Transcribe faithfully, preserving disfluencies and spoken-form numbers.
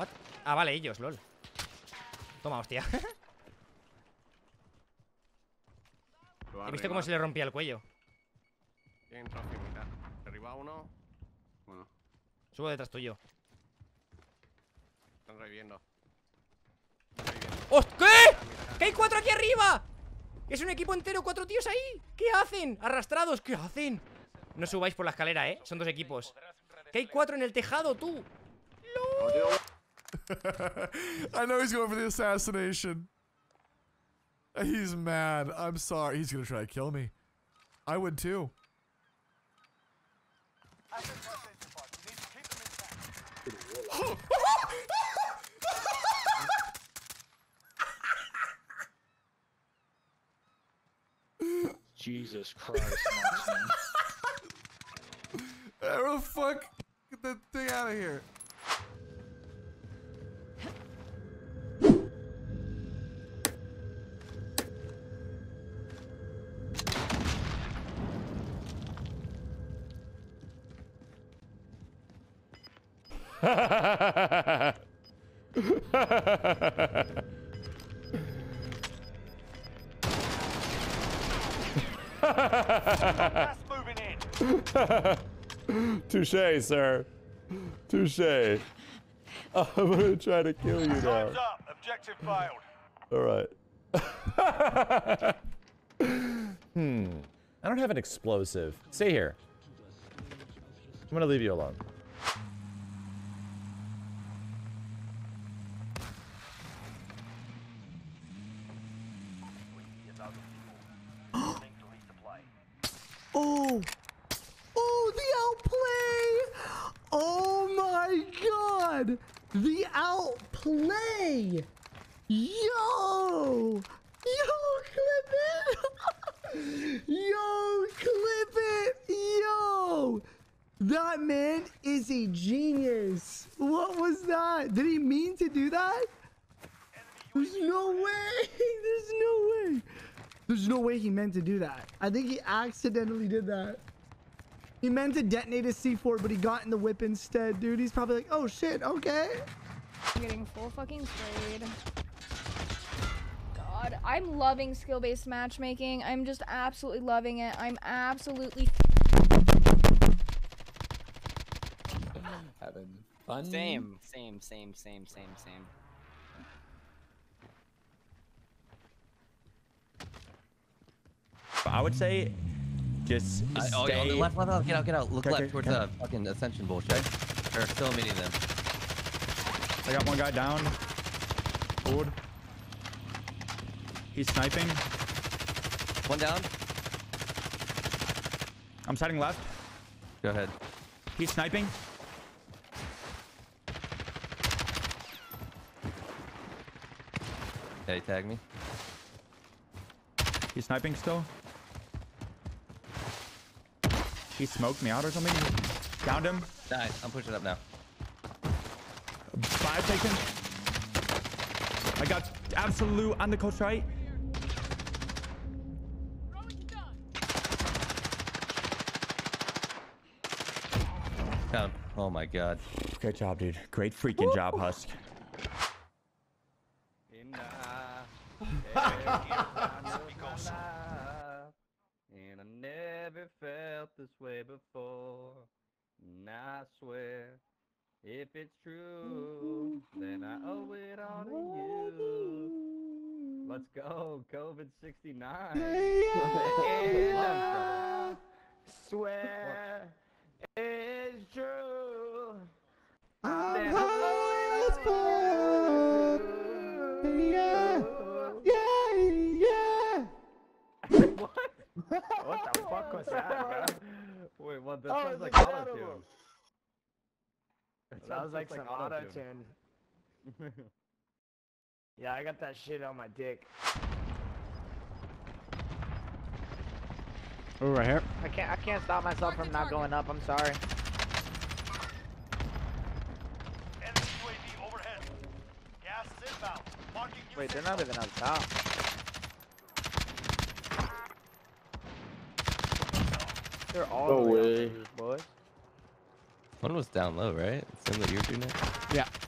What? Ah, vale, ellos, lol. Toma, hostia. He visto cómo se le rompía el cuello. Bien, mitad. Arriba uno. Bueno. Subo detrás tuyo. Están reviviendo. ¡Hostia! ¿Qué? ¡Que hay cuatro aquí arriba! ¡Es un equipo entero! ¡Cuatro tíos ahí! ¿Qué hacen? ¡Arrastrados! ¿Qué hacen? No subáis por la escalera, ¿eh? Son dos equipos. ¡Que hay cuatro en el tejado, tú! ¡Lol! I know he's going for the assassination. He's mad. I'm sorry. He's gonna try to kill me. I would too. Jesus Christ. How the fuck? Get that thing out of here. Touche, sir. Touche. I'm gonna try to kill you now. Time's up. Objective failed. All right. Hmm. I don't have an explosive. Stay here. I'm gonna leave you alone. Oh, oh, the outplay! Oh my God, the outplay! Yo, yo, clip it! Yo, clip it! Yo, that man is a genius. What was that? Did he mean to do that? There's no way! There's no way! There's no way he meant to do that. I think he accidentally did that. He meant to detonate his C four, but he got in the whip instead, dude. He's probably like, oh shit, okay. I'm getting full fucking sprayed. God, I'm loving skill-based matchmaking. I'm just absolutely loving it. I'm absolutely having fun. Same, same, same, same, same, same. I would say just uh, stay. Oh, yeah, left, left, left, get out, get out. Look okay, left okay, towards the fucking Ascension bullshit. They're still meeting them. I got one guy down. Board. He's sniping. One down. I'm sighting left. Go ahead. He's sniping. Hey, yeah, tag me. He's sniping still. He smoked me out or something. Downed him. Nice. I'm pushing up now. Five taken. I got absolute undercoach right. Down. Oh my God. Great job, dude. Great freaking Woo. job, Husk. And I never felt this way before. And I swear, if it's true, then I owe it all to you. Let's go, COVID sixty-nine. And I swear it's true. Then I owe it all to you. Yeah, yeah, yeah. What? What the fuck was that, bro? Wait, what? That oh, sounds like auto-tune. That sounds like, like some auto-tune. Auto Yeah, I got that shit on my dick. Oh, right here. I can't. I can't stop myself from not going up. I'm sorry. Enemy U A V overhead. Gas inbound. Marking you. Wait, they're not even on top. They're all no way. Boys. One was down low, right? Same that you were doing it? Yeah.